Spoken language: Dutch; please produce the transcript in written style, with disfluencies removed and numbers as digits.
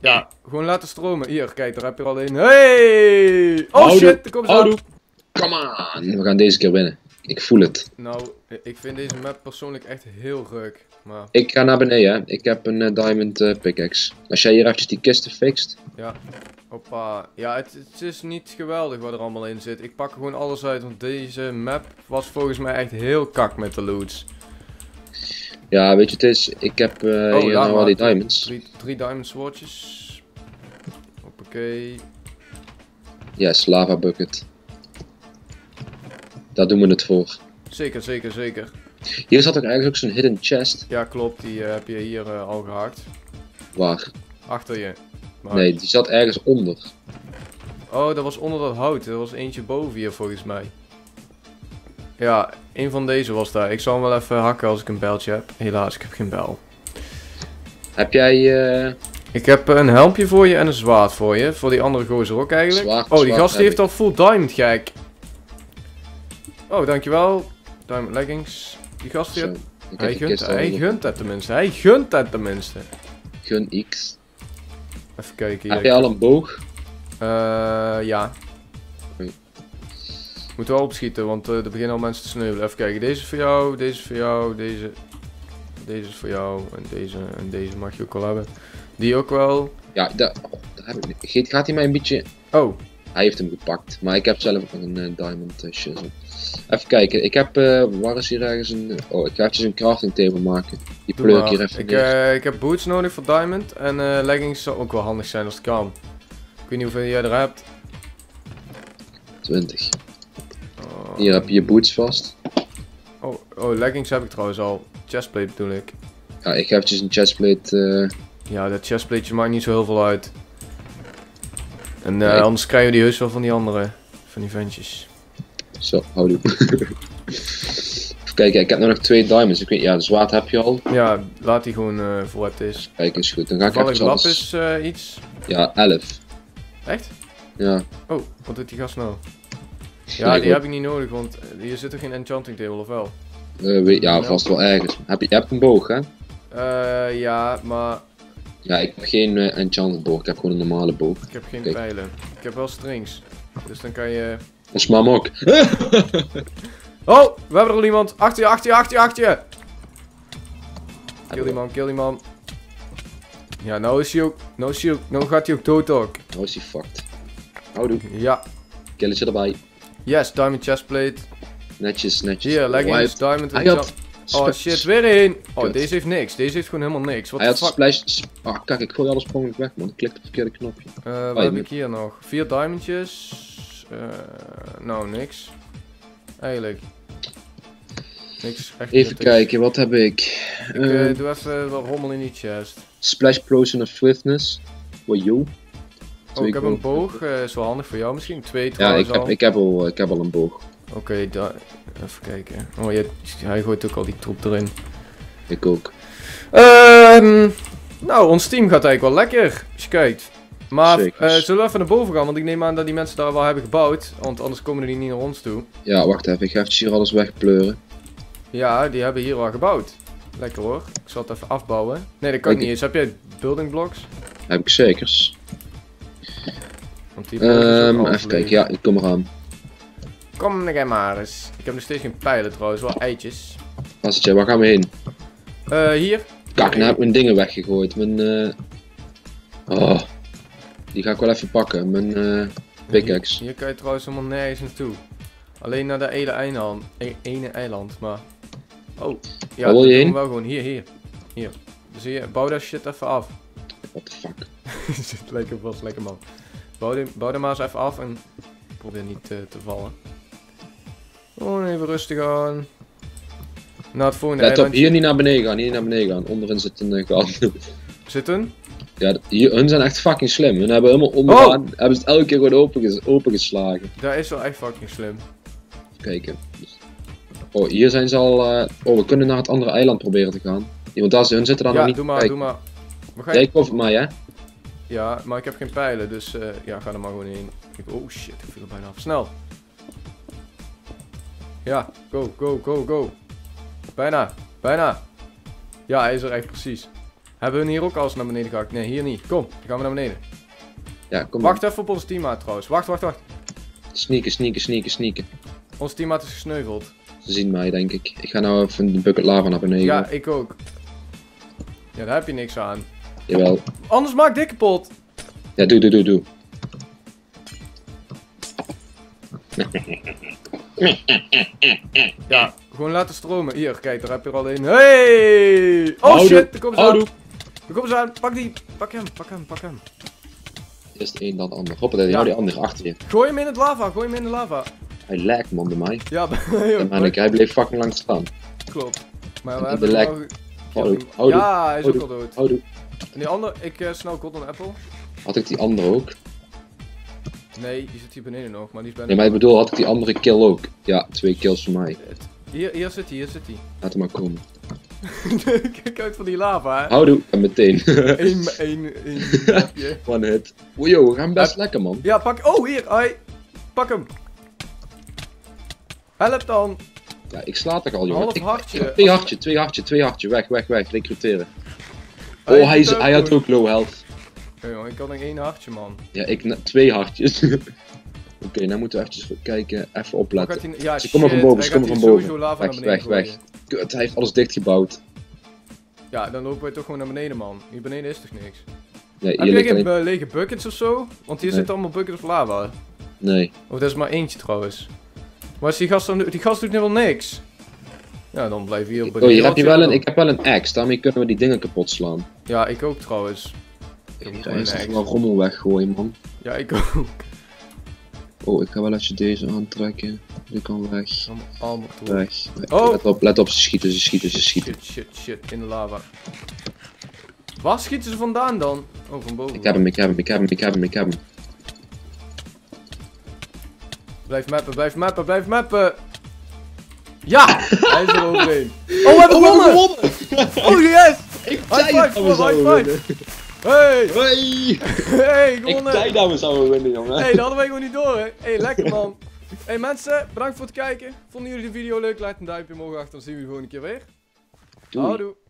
Ja, gewoon laten stromen. Hier, kijk, daar heb je er al een. Hey! Oh shit, er komt ze aan. Come on, we gaan deze keer winnen. Ik voel het. Nou, ik vind deze map persoonlijk echt heel ruk. Maar... Ik ga naar beneden, hè. Ik heb een diamond pickaxe. Als jij hier eventjes die kisten fixt. Ja, hoppa. Ja, het is niet geweldig wat er allemaal in zit. Ik pak gewoon alles uit, want deze map was volgens mij echt heel kak met de loots. Ja, weet je, het is... Ik heb hier nou al die diamonds. Drie diamond swordjes. Hoppakee. Yes, lava bucket. Daar doen we het voor. Zeker, zeker, zeker. Hier zat ook eigenlijk ook zo'n hidden chest. Ja, klopt. Die heb je hier al gehaakt. Waar? Achter je. Maar... Nee, die zat ergens onder. Oh, dat was onder dat hout. Er was eentje boven hier volgens mij. Ja, een van deze was daar. Ik zal hem wel even hakken als ik een bijltje heb. Helaas, ik heb geen bijl. Heb jij... Ik heb een helmpje voor je en een zwaard voor je. Voor die andere gozer ook eigenlijk. Oh, die gast heeft al full diamond, gek. Oh, dankjewel. Diamond leggings. Die gast hier. Hij gunt dat tenminste. Gun X. Even kijken. Heb jij al een boog? Ja. Moet wel opschieten, want er beginnen al mensen te sneuvelen. Even kijken. Deze is voor jou, deze is voor jou, deze. Deze is voor jou en deze mag je ook wel hebben. Die ook wel. Ja, daar heb ik niet. Gaat hij mij een beetje... Oh. Hij heeft hem gepakt, maar ik heb zelf ook een diamond shizzle. Even kijken, ik heb... waar is hier ergens een... Oh, ik ga even een crafting table maken. Die pleur ik hier even ik heb boots nodig voor diamond en leggings zou ook wel handig zijn als het kan. Ik weet niet hoeveel jij er hebt. 20. Oh, hier heb je je boots vast. Oh, leggings heb ik trouwens al. Chestplate bedoel ik. Ja, ik ga eventjes een chestplate... Ja, dat chestplateje maakt niet zo heel veel uit. En nee. Anders krijgen we die heus wel van die andere, van die ventjes. Zo, hou die op. Even kijken, ik heb nog 2 diamonds. Ik weet, ja, de zwaard heb je al. Ja, laat die gewoon voor wat het is. Kijk, is goed. Dan ga ik even lapis iets? Ja, 11. Echt? Ja. Oh, wat doet die gast nou? Ja, nee, die heb ik niet nodig, want hier zit er geen enchanting table, of wel? Ja, vast wel ergens. Je hebt een boog, hè? Ja, maar... Ja, ik heb geen enchanted boog, ik heb gewoon een normale boog. Ik heb geen pijlen. Ik heb wel strings. Dus dan kan je... Ons mam ook. Oh, we hebben er al iemand. Achter je. Kill die man. Ja, nou is hij ook... Nou gaat hij ook dood ook. Nou is hij fucked. Houdoe. Ja. Killetje erbij. Yes, diamond chestplate. Netjes. Hier, leggings, diamond en jump. Oh shit, weer één! Oh, deze heeft niks. Deze heeft gewoon helemaal niks. Wat de fuck? Ah, kijk, ik gooi alles gewoon weg, man. Ik klik op het verkeerde knopje. Wat heb ik hier nog? 4 diamondjes. Nou, niks. Eigenlijk. Niks. Echt even kijken, wat heb ik? Ik doe even wat rommel in die chest. Splash Potion of Swiftness. Voor jou. Oh, ik heb een boog. Is wel handig voor jou misschien. 2 trouwens. Ja, ik heb al een boog. Oké, even kijken. Oh, hij gooit ook al die troep erin. Ik ook. Nou, ons team gaat eigenlijk wel lekker. Als je kijkt. Maar zullen we even naar boven gaan? Want ik neem aan dat die mensen daar wel hebben gebouwd. Want anders komen die niet naar ons toe. Ja, wacht even. Ik ga even hier alles wegpleuren. Ja, die hebben hier al gebouwd. Lekker hoor. Ik zal het even afbouwen. Nee, dat kan ik niet eens. Heb jij building blocks? Heb ik zekers. Want die even kijken. Ja, ik kom eraan. Kom jij maar eens. Ik heb nog steeds geen pijlen trouwens, wel eitjes. Pastje, waar gaan we heen? Hier. Kijk, nou heb ik mijn dingen weggegooid. Mijn oh. Die ga ik wel even pakken, mijn pickaxe. Hier kan je trouwens helemaal nergens naartoe. Alleen naar de ene eiland, maar... Oh, ja, wil je heen? Wel gewoon hier. Dus hier, bouw dat shit even af. What the fuck? Zit lekker vast, lekker man. Bouw dat maar eens even af en... Probeer niet te vallen. Oh, even rustig aan. Naar het volgende eilandje. Let op, hier niet naar beneden gaan. Onderin zit een gat. Zitten? Ja, hun zijn echt fucking slim. Hun hebben helemaal onderaan, hebben ze het elke keer gewoon opengeslagen. Dat is wel echt fucking slim. Kijken. Oh, hier zijn ze al... Oh, we kunnen naar het andere eiland proberen te gaan. Ja, want daar hun zitten dan nog niet. Ja, doe maar. Jij koopt het maar, hè? Ja, maar ik heb geen pijlen, dus ja, ga er maar gewoon heen. Oh shit, ik viel er bijna af. Snel! Ja, go! Bijna! Ja, hij is er echt precies. Hebben we hier ook alles naar beneden gehakt? Nee, hier niet. Kom, dan gaan we naar beneden. Ja, kom maar. Wacht even op ons teammaat trouwens. Wacht. Sneaken, sneaken. Ons teammaat is gesneuveld. Ze zien mij, denk ik. Ik ga nou even de bucket lava naar beneden. Ja, ik ook. Ja, daar heb je niks aan. Jawel. Anders maak dit kapot. Ja, doe. Ja, gewoon laten stromen. Hier, kijk, daar heb je er al een. Hey! Oh shit, daar komt ze aan. Pak die. Pak hem. Eerst de een, dan de ander. Hoppatee, hou die andere achter je. Gooi hem in het lava, Hij lijkt me onder mij. Ja, hij bleef fucking lang staan. Klopt. Maar we hebben hem al... Ja, hij is ook al dood. En die andere, ik snel golden apple. Had ik die andere ook? Nee, die zit hier beneden nog, maar die is bijna... Nee, maar ik bedoel, had ik die andere kill ook? Ja, 2 kills voor mij. Hier zit hij, Laat hem maar komen. Kijk uit van die lava, hè. Houdoe, en meteen. Eén knapje. One hit. Oh, yo, we gaan best lekker, man. Ja, pak... Oh, hier, ai. Pak hem. Help dan. Ja, ik sla toch al, jongen. Half hartje. Twee hartje. Weg. Recruteren. Oh, hij had ook low health. Jongen, ik had nog 1 hartje, man. Ja, ik 2 hartjes. Oké, nou moeten we even kijken, even opletten. Ja, ze komen van boven, Weg. Kut, hij heeft alles dichtgebouwd. Ja, dan lopen wij toch gewoon naar beneden, man. Hier beneden is toch niks? Nee, hier heb je geen lege buckets of zo? Want hier zitten allemaal buckets of lava. Nee. Of dat is maar eentje trouwens. Maar als die gast dan... Die gast doet helemaal niks. Ja, dan blijf hier op... Oh, hier heb je wel een... Ik heb wel een axe, daarmee kunnen we die dingen kapot slaan. Ja, ik ook trouwens. Ik ga eerst wel rommel weggooien, man. Ja, ik ook. Oh, ik ga wel even deze aantrekken. Die kan weg. Allemaal weg. Oh. Let op, ze schieten. Shit, in de lava. Waar schieten ze vandaan dan? Oh, van boven. Ik heb hem. Blijf mappen. Ja! Hij is er overheen. Oh, we hebben gewonnen! Oh, yes! High five! Hey, gewonnen! Ik zei dat we zouden winnen, jongen. Hey, dat hadden wij gewoon niet door, hè. Hey, lekker, man. Hey, mensen, bedankt voor het kijken. Vonden jullie de video leuk? Laat een duimpje omhoog achter. Dan zien we jullie gewoon een keer weer. Houdoe.